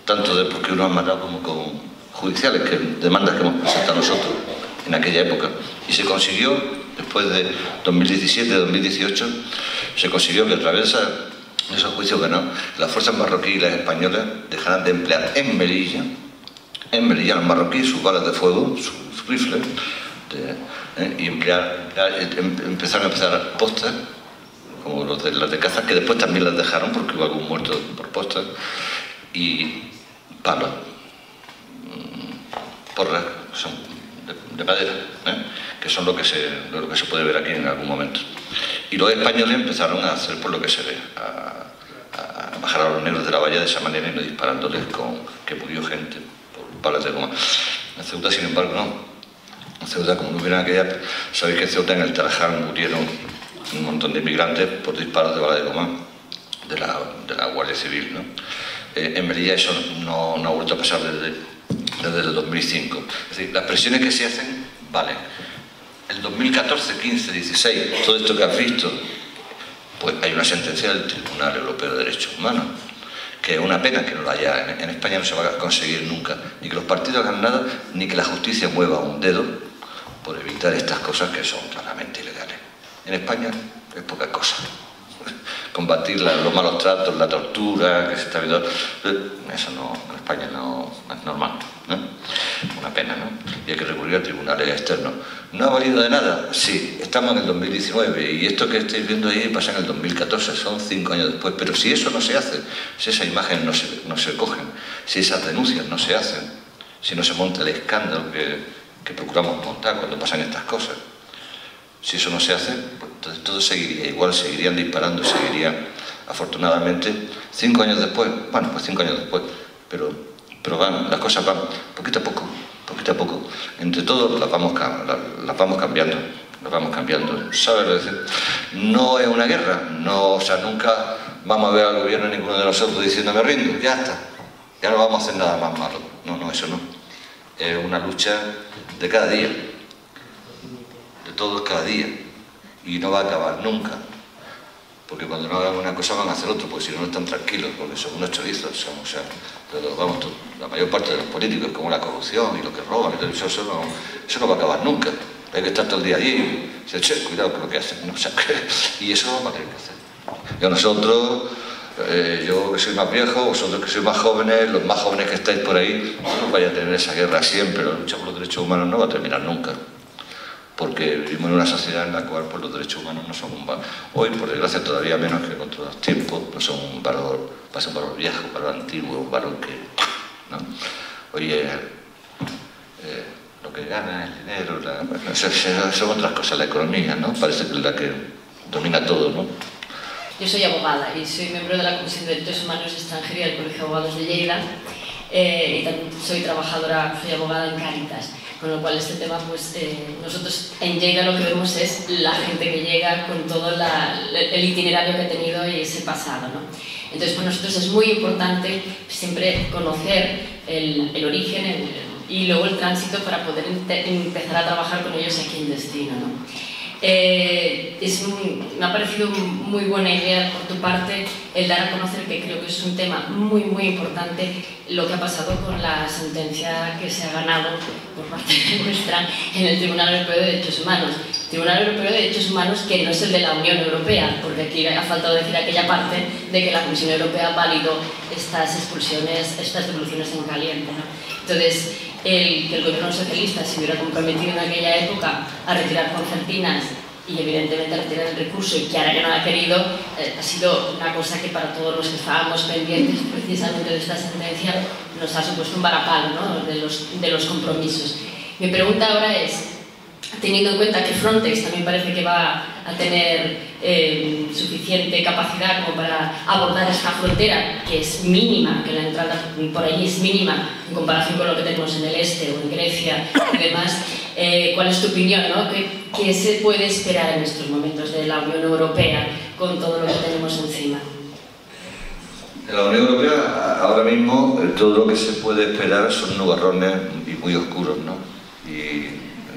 Tanto de porque uno ha matado como con judiciales, que demandas que hemos presentado nosotros en aquella época. Y se consiguió, después de dos mil diecisiete, dos mil dieciocho, se consiguió que a través de esos juicios ganados, las fuerzas marroquíes y las españolas dejaran de emplear en Melilla, en Melilla, los marroquíes, sus balas de fuego, sus rifles, de, eh, y emplear, empezaron a emplear postas, como los de, las de caza, que después también las dejaron porque hubo algún muerto por postas, y palos, porras, son de, de madera, ¿eh? que son lo que, se, lo que se puede ver aquí en algún momento. Y los españoles empezaron a hacer por lo que se ve, a, a bajar a los carabineros de la valla de esa manera y no disparándoles con que murió gente por balas de goma. En Ceuta, sin embargo, no. En Ceuta, como no hubiera aquella... Sabéis que en Ceuta, en el Tarajal, murieron un montón de inmigrantes por disparos de balas de goma de la, de la Guardia Civil, ¿no? Eh, en Melilla eso no, no ha vuelto a pasar desde, desde el dos mil cinco. Es decir, las presiones que se hacen, vale. El dos mil catorce, quince, dieciséis, todo esto que has visto, pues hay una sentencia del Tribunal Europeo de Derechos Humanos, que es una pena que no la haya. En, en España no se va a conseguir nunca, ni que los partidos hagan nada, ni que la justicia mueva un dedo por evitar estas cosas que son claramente ilegales. En España es poca cosa. Combatir la, los malos tratos, la tortura que se está viendo, eso no, en España no, no es normal, ¿no? Una pena, ¿no? Y hay que recurrir a tribunales externos. ¿No ha valido de nada? Sí, estamos en el dos mil diecinueve y esto que estáis viendo ahí pasa en el dos mil catorce, son cinco años después. Pero si eso no se hace, si esas imágenes no se, no se cogen, si esas denuncias no se hacen, si no se monta el escándalo que, que procuramos montar cuando pasan estas cosas, si eso no se hace, pues entonces todo seguiría igual, seguirían disparando, seguirían, afortunadamente, cinco años después, bueno, pues cinco años después, pero, pero van, las cosas van poquito a poco, poquito a poco, entre todos las vamos, las, las vamos cambiando, las vamos cambiando, ¿sabes? Decir, no es una guerra, no, o sea, nunca vamos a ver al gobierno ninguno de nosotros diciendo me rindo, ya está, ya no vamos a hacer nada más malo, no, no, eso no, es una lucha de cada día, todos cada día, y no va a acabar nunca, porque cuando no hagan una cosa van a hacer otra, porque si no, no están tranquilos, porque son unos chorizos, son, o sea, los, vamos, la mayor parte de los políticos, como la corrupción y lo que roban, y todo eso, eso, no, eso no va a acabar nunca, hay que estar todo el día allí, y se che, cuidado con lo que hacen, ¿no? O sea, que, y eso va a tener que hacer. Y a nosotros, eh, yo que soy más viejo, vosotros que sois más jóvenes, los más jóvenes que estáis por ahí, no vais a tener esa guerra siempre, la lucha por los derechos humanos no va a terminar nunca. Porque vivimos en una sociedad en la cual pues, los derechos humanos no son un valor, hoy por desgracia todavía menos que en otros tiempos, no son un valor, va a ser un valor viejo, un valor antiguo, un valor que, ¿no? Hoy es eh, lo que gana, el dinero, la, bueno, se, se, son otras cosas, la economía, ¿no? Parece que es la que domina todo, ¿no? Yo soy abogada y soy miembro de la Comisión de Derechos Humanos de Extranjería del Colegio de Abogados de Lleida, eh, y también soy trabajadora, soy abogada en Caritas. Con lo cual este tema, pues eh, nosotros en Lleida lo que vemos es la gente que llega con todo la, el itinerario que ha tenido y ese pasado, ¿no? Entonces para nosotros es muy importante siempre conocer el, el origen el, y luego el tránsito para poder empezar a trabajar con ellos aquí en destino, ¿no? Eh, es muy, me ha parecido muy buena idea por tu parte el dar a conocer, que creo que es un tema muy muy importante, lo que ha pasado con la sentencia que se ha ganado por parte de nuestra en el Tribunal Europeo de Derechos Humanos. Tribunal Europeo de Derechos Humanos que no es el de la Unión Europea, porque aquí ha faltado decir aquella parte de que la Comisión Europea validó estas expulsiones, estas devoluciones en caliente, ¿no? Entonces, el, que el gobierno socialista se hubiera comprometido en aquella época a retirar concertinas y evidentemente a retirar el recurso, y que ahora que no lo ha querido, eh, ha sido una cosa que para todos los que estábamos pendientes precisamente de esta sentencia nos ha supuesto un varapalo, ¿no? de, los, de los compromisos. Mi pregunta ahora es, teniendo en cuenta que Frontex también parece que va a tener eh, suficiente capacidad como para abordar esta frontera, que es mínima, que la entrada por allí es mínima en comparación con lo que tenemos en el este o en Grecia y demás, eh, ¿cuál es tu opinión, ¿no? ¿Qué, qué se puede esperar en estos momentos de la Unión Europea con todo lo que tenemos encima? En la Unión Europea ahora mismo todo lo que se puede esperar son nubarrones y muy oscuros, ¿no? Y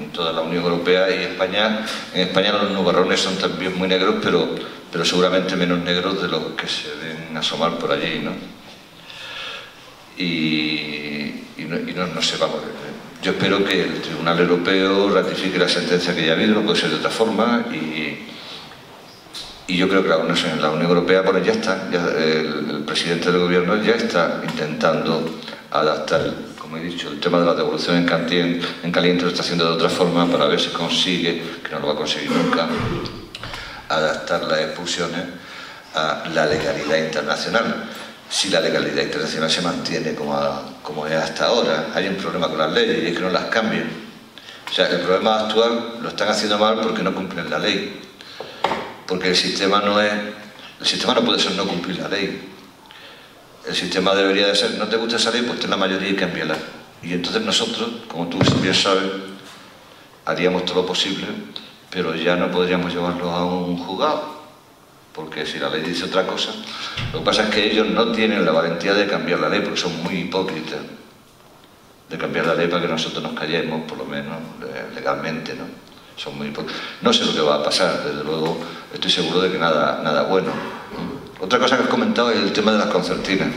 en toda la Unión Europea y España, en España los nubarrones son también muy negros, pero, pero seguramente menos negros de los que se ven asomar por allí, ¿no? Y, y, no, y no, no sé, vamos, yo espero que el Tribunal Europeo ratifique la sentencia que ya ha habido, no puede ser de otra forma, y, y yo creo que la, no sé, la Unión Europea, bueno, ya está, ya, el, el presidente del gobierno ya está intentando adaptar, como he dicho, el tema de la devolución en caliente, en caliente lo está haciendo de otra forma para ver si consigue, que no lo va a conseguir nunca, adaptar las expulsiones a la legalidad internacional. Si la legalidad internacional se mantiene como, a, como es hasta ahora, hay un problema con las leyes y es que no las cambien. O sea, el problema actual lo están haciendo mal porque no cumplen la ley. Porque el sistema no es... El sistema no puede ser no cumplir la ley. el sistema debería de ser, no te gusta salir, pues ten la mayoría y cámbiala. Y entonces nosotros, como tú bien sabes, haríamos todo lo posible, pero ya no podríamos llevarlos a un juzgado, porque si la ley dice otra cosa. Lo que pasa es que ellos no tienen la valentía de cambiar la ley, porque son muy hipócritas, de cambiar la ley para que nosotros nos callemos, por lo menos legalmente, ¿no? Son muy hipócritas. No sé lo que va a pasar, desde luego estoy seguro de que nada, nada bueno. Otra cosa que has comentado es el tema de las concertinas.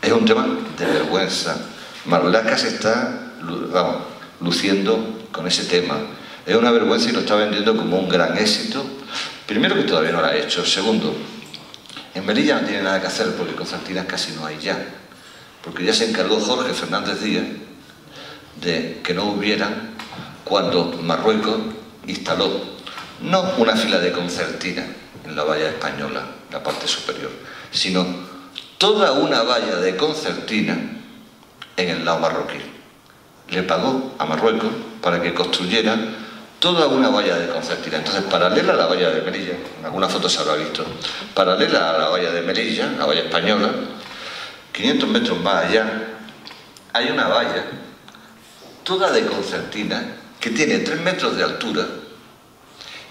Es un tema de vergüenza. Marlaska se está, vamos, luciendo con ese tema. Es una vergüenza y lo está vendiendo como un gran éxito. Primero, que todavía no lo ha hecho. Segundo, en Melilla no tiene nada que hacer porque concertinas casi no hay ya. Porque ya se encargó Jorge Fernández Díaz de que no hubiera cuando Marruecos instaló no una fila de concertinas en la valla española, la parte superior, sino toda una valla de concertinas en el lado marroquí. Le pagó a Marruecos para que construyera toda una valla de concertina. Entonces, paralela a la valla de Melilla, en alguna foto se habrá visto, paralela a la valla de Melilla, la valla española, quinientos metros más allá, hay una valla toda de concertina que tiene tres metros de altura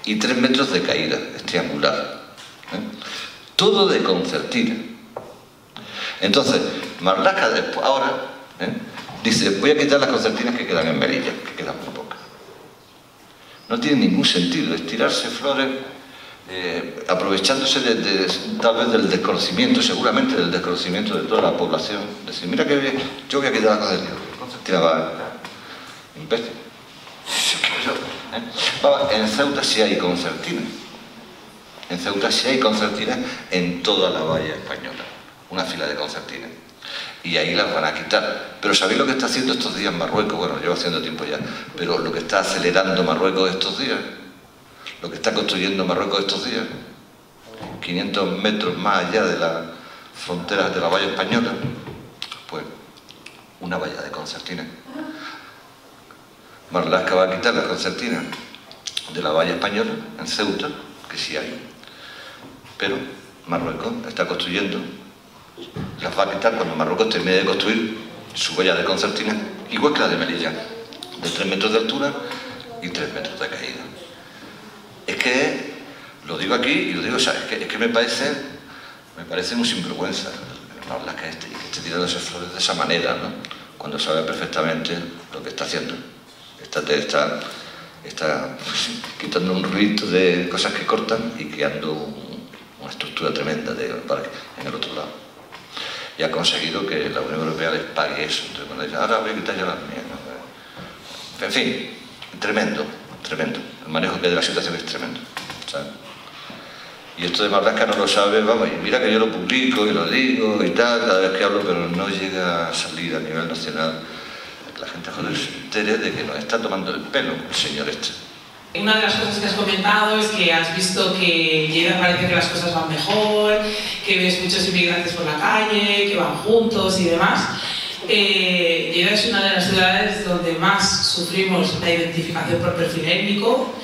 y tres metros de caída, es triangular. ¿Eh? Todo de concertina. Entonces, Marlaska después, ahora, ¿eh? dice, voy a quitar las concertinas que quedan en Melilla, que quedan muy pocas. No tiene ningún sentido, es tirarse flores, eh, aprovechándose de, de, tal vez del desconocimiento, seguramente del desconocimiento de toda la población. Decir, mira que bien, yo voy a quitar la concertina. Concertina va, imbécil. ¿Eh? En Ceuta sí hay concertinas. En Ceuta sí hay concertinas en toda la valla española. Una fila de concertinas. Y ahí las van a quitar. Pero ¿sabéis lo que está haciendo estos días Marruecos? Bueno, lleva haciendo tiempo ya, pero lo que está acelerando Marruecos estos días, lo que está construyendo Marruecos estos días, quinientos metros más allá de las fronteras de la valla española, pues una valla de concertinas. Marlaska va a quitar las concertinas de la valla española en Ceuta, que sí hay, pero Marruecos está construyendo, las va a quitar cuando Marruecos termine de construir su valla de concertina, igual que la de Melilla, de tres metros de altura y tres metros de caída. Es que lo digo aquí y lo digo, o sea, es, que, es que me parece me parece muy sinvergüenza hablar que esté, que esté tirando esas flores de esa manera, ¿no? Cuando sabe perfectamente lo que está haciendo. Está, está, está quitando un rito de cosas que cortan y creando un, una estructura tremenda de, para, en el otro lado. Y ha conseguido que la Unión Europea les pague eso. Entonces, cuando dicen, ahora voy a quitar yo las mías. En fin, tremendo, tremendo. El manejo que de la situación es tremendo, ¿sabes? Y esto de Marlaska no lo sabe, vamos, y mira que yo lo publico y lo digo y tal, cada vez que hablo, pero no llega a salir a nivel nacional. La gente, joder, se entere de que nos está tomando el pelo el señor este. Una de las cosas que has comentado es que has visto que Lleida parece que las cosas van mejor, que ves muchos inmigrantes por la calle, que van juntos y demás. Eh, Lleida es una de las ciudades donde más sufrimos la identificación por perfil étnico.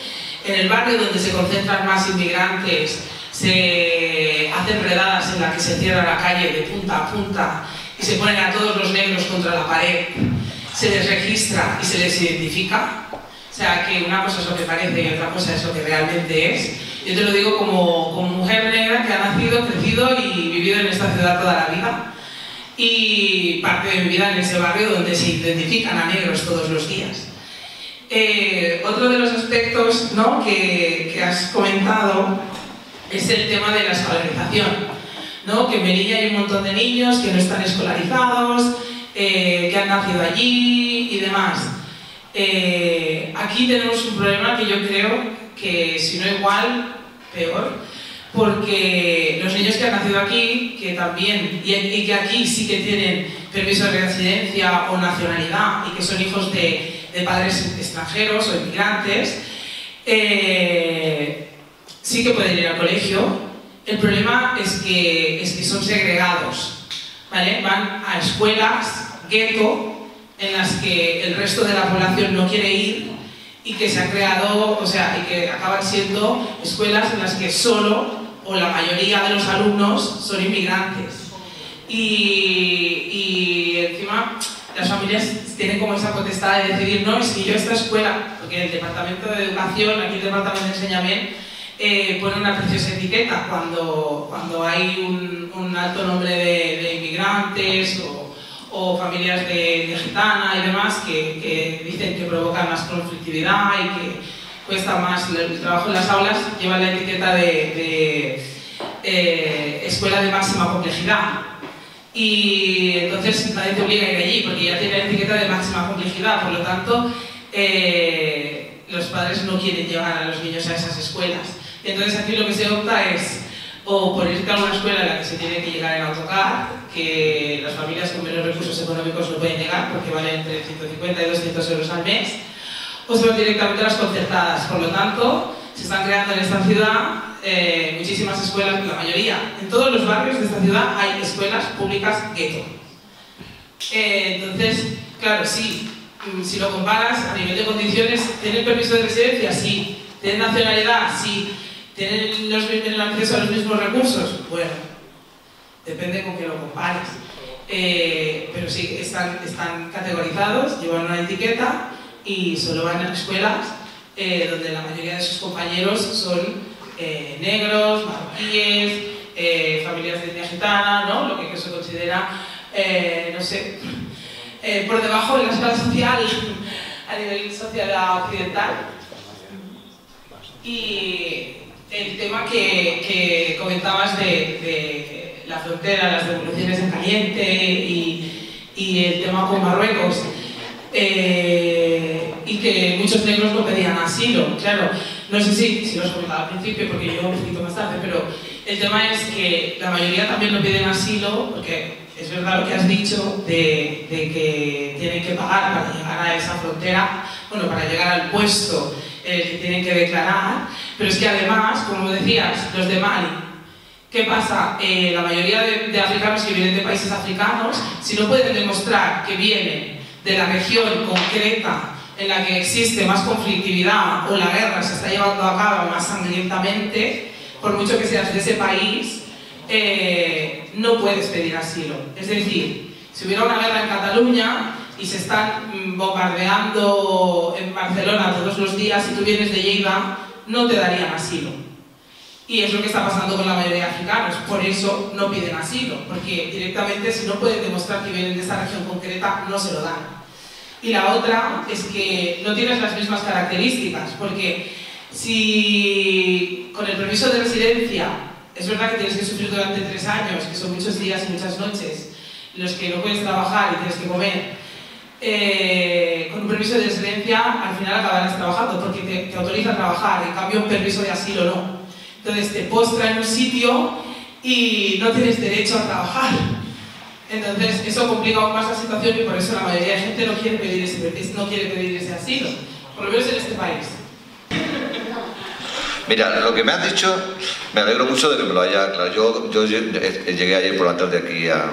En el barrio donde se concentran más inmigrantes se hacen redadas en las que se cierra la calle de punta a punta y se ponen a todos los negros contra la pared, se les registra y se les identifica. O sea, que una cosa es lo que parece y otra cosa es lo que realmente es. Yo te lo digo como, como mujer negra que ha nacido, crecido y vivido en esta ciudad toda la vida. Y parte de mi vida en ese barrio donde se identifican a negros todos los días. Eh, otro de los aspectos, ¿no?, que, que has comentado es el tema de la escolarización, ¿no? Que en Melilla hay un montón de niños que no están escolarizados, eh, que han nacido allí y demás. Eh, aquí tenemos un problema que yo creo que, si no igual, peor, porque los niños que han nacido aquí, que también, y, y que aquí sí que tienen permiso de residencia o nacionalidad y que son hijos de, de padres extranjeros o inmigrantes, eh, sí que pueden ir al colegio. El problema es que, es que son segregados, ¿vale? Van a escuelas gueto en las que el resto de la población no quiere ir y que se ha creado, o sea, y que acaban siendo escuelas en las que solo o la mayoría de los alumnos son inmigrantes. y, y encima las familias tienen como esa potestad de decidir, no, si yo esta escuela, porque el departamento de educación, aquí el departamento de enseña bien, eh, pone una preciosa etiqueta cuando, cuando hay un, un alto nombre de, de inmigrantes o, o familias de, de gitana y demás que, que dicen que provocan más conflictividad y que cuesta más el trabajo en las aulas, llevan la etiqueta de, de eh, escuela de máxima complejidad. Y entonces nadie te obliga a ir allí porque ya tiene la etiqueta de máxima complejidad, por lo tanto eh, los padres no quieren llevar a los niños a esas escuelas. Y entonces aquí lo que se opta es o por irte a una escuela en la que se tiene que llegar en autocar, que las familias con menos recursos económicos no pueden llegar porque valen entre ciento cincuenta y doscientos euros al mes, o se van directamente a las concertadas. Por lo tanto, se están creando en esta ciudad eh, muchísimas escuelas, la mayoría. En todos los barrios de esta ciudad hay escuelas públicas gueto. Eh, entonces, claro, sí, si lo comparas a nivel de condiciones, ¿tienen permiso de residencia? Sí. ¿Tienen nacionalidad? Sí. ¿Tienen los, el acceso a los mismos recursos? Bueno, depende con que lo compares. Eh, pero sí, están, están categorizados, llevan una etiqueta, y solo van a escuelas eh, donde la mayoría de sus compañeros son eh, negros, marroquíes, eh, familias de etnia gitana, ¿no? Lo que se considera, eh, no sé, eh, por debajo de la escala social, a nivel sociedad occidental. Y el tema que, que comentabas de, de la frontera, las devoluciones en caliente y, y el tema con Marruecos. Eh, y que muchos negros no pedían asilo, claro, no sé si, si lo os comentaba al principio porque yo un poquito más tarde, pero el tema es que la mayoría también no piden asilo porque es verdad lo que has dicho de, de que tienen que pagar para llegar a esa frontera, bueno, para llegar al puesto eh, que tienen que declarar, pero es que además, como decías, los de Mali, ¿qué pasa? Eh, la mayoría de, de africanos que vienen de países africanos, si no pueden demostrar que vienen de la región concreta en la que existe más conflictividad o la guerra se está llevando a cabo más sangrientamente, por mucho que seas de ese país, eh, no puedes pedir asilo. Es decir, si hubiera una guerra en Cataluña y se están bombardeando en Barcelona todos los días, si tú vienes de Lleida, no te darían asilo. Y es lo que está pasando con la mayoría de africanos, por eso no piden asilo, porque directamente si no pueden demostrar que vienen de esa región concreta, no se lo dan. Y la otra es que no tienes las mismas características, porque si con el permiso de residencia, es verdad que tienes que sufrir durante tres años, que son muchos días y muchas noches, los que no puedes trabajar y tienes que comer, eh, con un permiso de residencia al final acabarás trabajando, porque te, te autoriza a trabajar, en cambio un permiso de asilo no. Entonces te postra en un sitio y no tienes derecho a trabajar. Entonces eso complica aún más la situación y por eso la mayoría de gente no quiere pedir ese, no quiere pedir ese asilo, por lo menos en este país. Mira, lo que me has dicho, me alegro mucho de que me lo haya aclarado. Yo, yo llegué ayer por la tarde aquí a,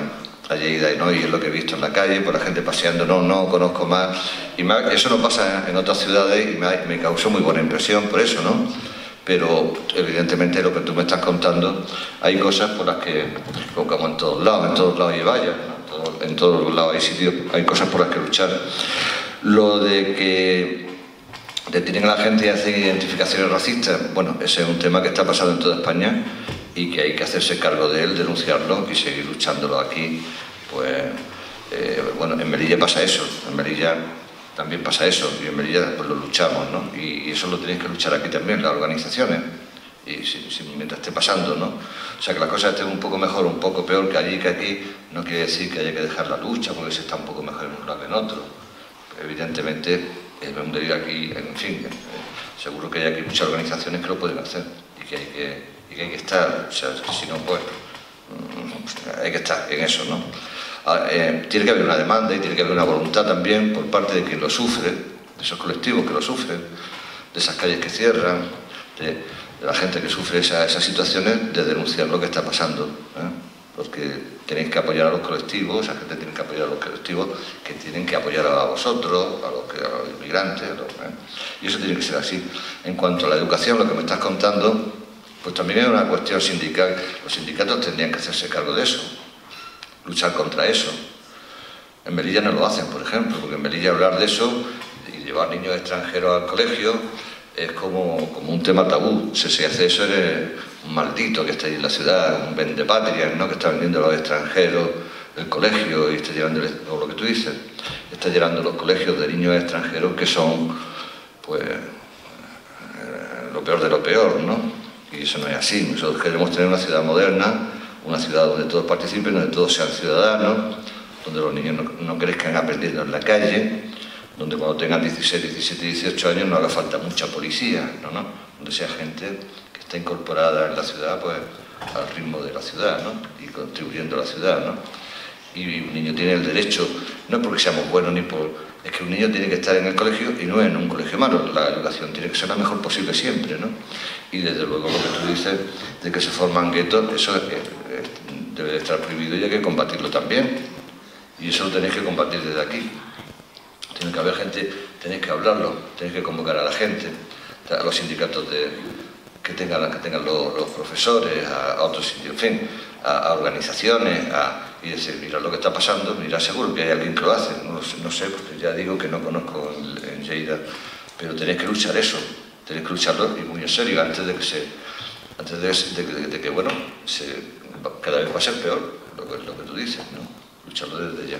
a Lleida, ¿no? Y es lo que he visto en la calle, por la gente paseando, no, no conozco más. Y me ha, eso no pasa en otras ciudades y me, ha, me causó muy buena impresión por eso, ¿no? Pero evidentemente lo que tú me estás contando, hay cosas por las que, como en todos lados, en todos lados hay vallas, en todos, en todos lados hay sitios, hay cosas por las que luchar. Lo de que detienen a la gente y hacen identificaciones racistas, bueno, ese es un tema que está pasando en toda España y que hay que hacerse cargo de él, denunciarlo y seguir luchándolo aquí. Pues, eh, bueno, en Melilla pasa eso, en Melilla... también pasa eso, y en Melilla pues lo luchamos, ¿no? Y, y eso lo tenéis que luchar aquí también, las organizaciones, y si, si, mientras esté pasando, ¿no? O sea, que las cosas estén un poco mejor, un poco peor que allí, que aquí, no quiere decir que haya que dejar la lucha, porque se está un poco mejor en un lado que en otro. Evidentemente, es un deber aquí, en fin, eh, seguro que hay aquí muchas organizaciones que lo pueden hacer, y que hay que, y que, hay que estar, o sea, si no, pues, hay que estar en eso, ¿no? Eh, tiene que haber una demanda y tiene que haber una voluntad también por parte de quien lo sufre, de esos colectivos que lo sufren, de esas calles que cierran, de, de la gente que sufre esa, esas situaciones, de denunciar lo que está pasando, ¿eh? Porque tenéis que apoyar a los colectivos, esa gente tiene que apoyar a los colectivos que tienen que apoyar a vosotros, a los, que, a los inmigrantes, a los, ¿eh? Y eso tiene que ser así. En cuanto a la educación, lo que me estás contando, pues también es una cuestión sindical, los sindicatos tendrían que hacerse cargo de eso. luchar contra eso. En Melilla no lo hacen, por ejemplo, porque en Melilla hablar de eso y llevar niños extranjeros al colegio es como, como un tema tabú. Si se hace eso eres un maldito que está ahí en la ciudad, un vendepatrias, ¿no?, que está vendiendo a los extranjeros el colegio y está llevando el, o lo que tú dices, está llenando los colegios de niños extranjeros que son, pues, lo peor de lo peor, ¿no? Y eso no es así. Nosotros queremos tener una ciudad moderna, una ciudad donde todos participen, donde todos sean ciudadanos, donde los niños no, no crezcan aprendiendo en la calle, donde cuando tengan dieciséis, diecisiete, dieciocho años no haga falta mucha policía, ¿no? ¿no? Donde sea gente que está incorporada en la ciudad, pues, al ritmo de la ciudad, ¿no?, y contribuyendo a la ciudad, ¿no? Y un niño tiene el derecho, no porque seamos buenos ni por... es que un niño tiene que estar en el colegio y no en un colegio malo. La educación tiene que ser la mejor posible siempre, ¿no? Y desde luego lo que tú dices de que se forman guetos, eso es, es, debe estar prohibido y hay que combatirlo también. Y eso lo tenéis que combatir desde aquí. Tiene que haber gente, tenéis que hablarlo, tenéis que convocar a la gente, a los sindicatos de, que tengan, que tengan los, los profesores, a, a otros, en fin, a, a organizaciones, a... y decir, mira lo que está pasando, mira, seguro que hay alguien que lo hace, no, no sé, porque ya digo que no conozco en Lleida, pero tenéis que luchar eso, tenéis que lucharlo, y muy en serio, antes de que se, antes de, de, de, de que, bueno, se, cada vez va a ser peor lo que, lo que tú dices, ¿no? Lucharlo desde ya.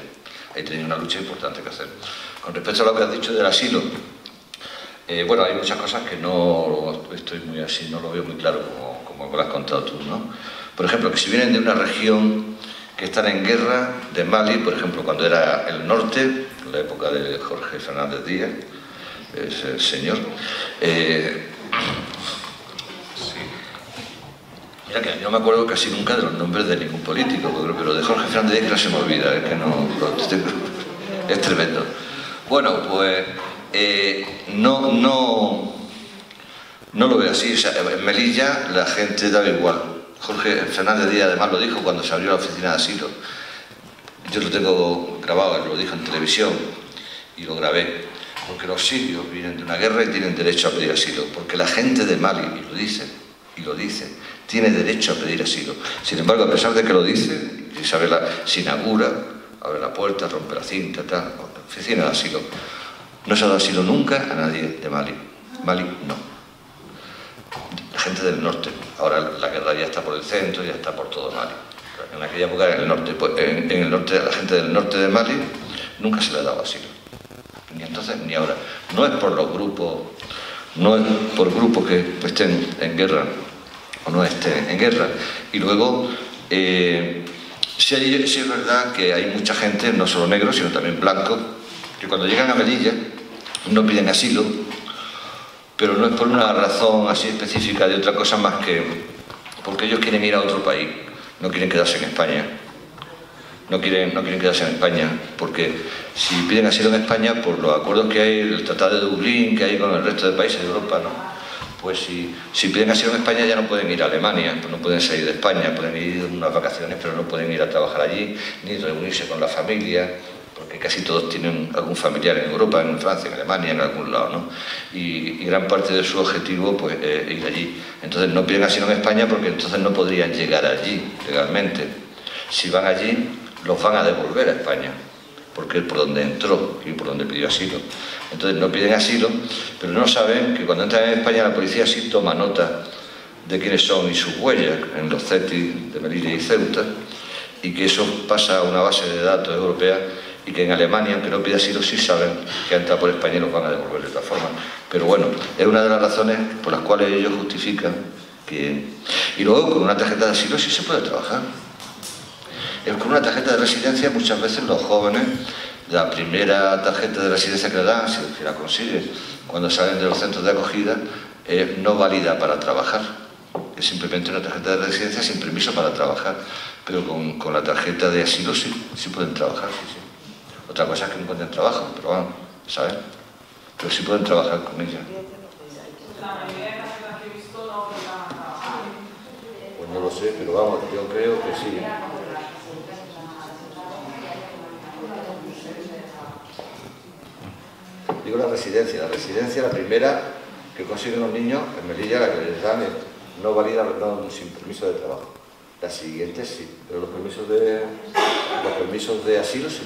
Ahí tenéis una lucha importante que hacer. Con respecto a lo que has dicho del asilo, eh, bueno, hay muchas cosas que no estoy muy así, no lo veo muy claro como, como lo has contado tú, ¿no? Por ejemplo, que si vienen de una región que están en guerra, de Mali, por ejemplo, cuando era el norte, en la época de Jorge Fernández Díaz, ese señor. Eh, sí. Mira que no me acuerdo casi nunca de los nombres de ningún político, pero de Jorge Fernández Díaz que no se me olvida, es que no... es tremendo. Bueno, pues eh, no, no, no lo veo así. O sea, en Melilla la gente daba igual. Jorge Fernández Díaz además lo dijo cuando se abrió la oficina de asilo. Yo lo tengo grabado, lo dijo en televisión y lo grabé. Porque los sirios vienen de una guerra y tienen derecho a pedir asilo. Porque la gente de Mali, y lo dice, y lo dice, tiene derecho a pedir asilo. Sin embargo, a pesar de que lo dice, y se, abre la, se inaugura, abre la puerta, rompe la cinta, tal, oficina de asilo. No se ha dado asilo nunca a nadie de Mali. Mali no. La gente del norte, ahora la guerra ya está por el centro, ya está por todo Mali. En aquella época en el norte, pues en, en el norte, la gente del norte de Mali nunca se le ha dado asilo, ni entonces ni ahora. No es por los grupos, no es por grupos que pues, estén en guerra o no estén en guerra. Y luego, eh, si, hay, si es verdad que hay mucha gente, no solo negros, sino también blancos, que cuando llegan a Melilla no piden asilo, pero no es por una razón así específica de otra cosa más que porque ellos quieren ir a otro país, no quieren quedarse en España, no quieren, no quieren quedarse en España, porque si piden asilo en España, por los acuerdos que hay, el Tratado de Dublín que hay con el resto de países de Europa, no, pues si, si piden asilo en España ya no pueden ir a Alemania, pues no pueden salir de España, pueden ir unas vacaciones, pero no pueden ir a trabajar allí, ni reunirse con la familia, porque casi todos tienen algún familiar en Europa, en Francia, en Alemania, en algún lado, ¿no? Y, y gran parte de su objetivo, pues, es ir allí. Entonces no piden asilo en España porque entonces no podrían llegar allí legalmente. Si van allí, los van a devolver a España, porque es por donde entró y por donde pidió asilo. Entonces no piden asilo, pero no saben que cuando entran en España la policía sí toma nota de quiénes son y sus huellas en los C E T I de Melilla y Ceuta, y que eso pasa a una base de datos europea, y que en Alemania, aunque no pida asilo, sí saben que han entrado por España y los van a devolver de otra forma. Pero bueno, es una de las razones por las cuales ellos justifican que... Y luego, con una tarjeta de asilo sí se puede trabajar. Con una tarjeta de residencia muchas veces los jóvenes, la primera tarjeta de residencia que le dan, si la consiguen, cuando salen de los centros de acogida, es no válida para trabajar. Es simplemente una tarjeta de residencia sin permiso para trabajar. Pero con, con la tarjeta de asilo sí, sí pueden trabajar, sí, sí. Otra cosa es que no encuentren trabajo, pero vamos, ¿sabes? Pero sí pueden trabajar con ella. Pues no lo sé, pero vamos, yo creo que sí. Digo la residencia, la residencia, la primera que consiguen los niños en Melilla, la que les dan es no válida, no, sin permiso de trabajo. Las siguientes sí, pero los permisos de, los permisos de asilo sí.